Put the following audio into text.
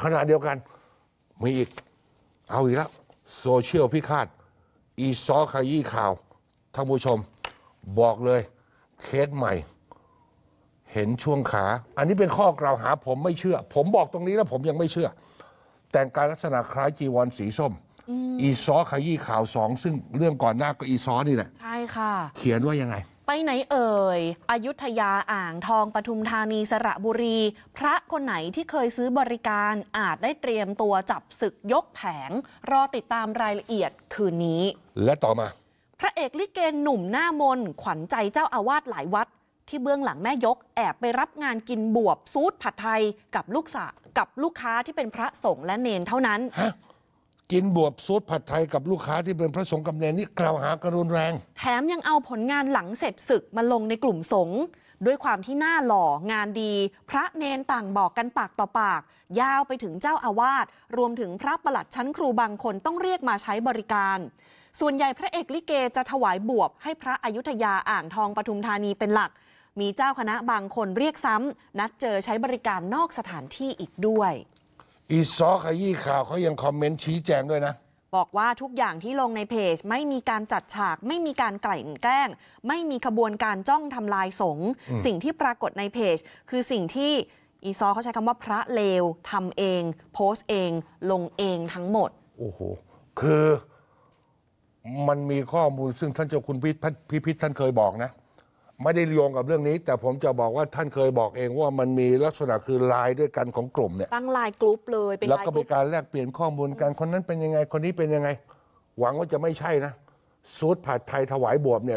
ขณะเดียวกันมีอีกเอาอีกแล้วโซเชียลพิฆาตอีซอขยี้ข่าวท่านผู้ชมบอกเลยเคสใหม่เห็นช่วงขาอันนี้เป็นข้อกล่าวหาผมไม่เชื่อผมบอกตรงนี้แล้วผมยังไม่เชื่อแต่งกายลักษณะคล้ายจีวรสีส้มอีซอขยี้ข่าวสองซึ่งเรื่องก่อนหน้าก็อีซอนี่แหละใช่ค่ะเขียนว่ายังไงไปไหนเอ่ยอยุธยาอ่างทองปทุมธานีสระบุรีพระคนไหนที่เคยซื้อบริการอาจได้เตรียมตัวจับศึกยกแผงรอติดตามรายละเอียดคืนนี้และต่อมาพระเอกลิเกหนุ่มหน้ามนขวัญใจเจ้าอาวาสหลายวัดที่เบื้องหลังแม่ยกแอบไปรับงานกินบวบซูดผัดไทยกับลูกค้าที่เป็นพระสงฆ์และเนนเท่านั้นกินบวบซูดผัดไทยกับลูกค้าที่เป็นพระสงฆ์กับเนนนี่กล่าวหากันรุนแรงแถมยังเอาผลงานหลังเสร็จศึกมาลงในกลุ่มสงฆ์ด้วยความที่หน้าหล่องานดีพระเนนต่างบอกกันปากต่อปากยาวไปถึงเจ้าอาวาสรวมถึงพระปลัดชั้นครูบางคนต้องเรียกมาใช้บริการส่วนใหญ่พระเอกลิเกจะถวายบวบให้พระอยุธยาอ่างทองปทุมธานีเป็นหลักมีเจ้าคณะบางคนเรียกซ้ำนัดเจอใช้บริการนอกสถานที่อีกด้วยอีซอขยี้ข่าวเขายังคอมเมนต์ชี้แจงด้วยนะบอกว่าทุกอย่างที่ลงในเพจไม่มีการจัดฉากไม่มีการกลั่นแกล้งไม่มีขบวนการจ้องทำลายสงฆ์สิ่งที่ปรากฏในเพจคือสิ่งที่อีซอเขาใช้คำว่าพระเลวทำเองโพสต์เองลงเองทั้งหมดโอ้โหคือมันมีข้อมูลซึ่งท่านเจ้าคุณพิพิธท่านเคยบอกนะไม่ได้โยงกับเรื่องนี้แต่ผมจะบอกว่าท่านเคยบอกเองว่ามันมีลักษณะคือไลน์ด้วยกันของกลุ่มเนี่ยตั้งไลน์กลุ่มเลยเป็นแล้วก็เป็นการแลกเปลี่ยนข้อมูลกันคนนั้นเป็นยังไงคนนี้เป็นยังไงหวังว่าจะไม่ใช่นะซูดผัดไทยถวายบวบเนี่ย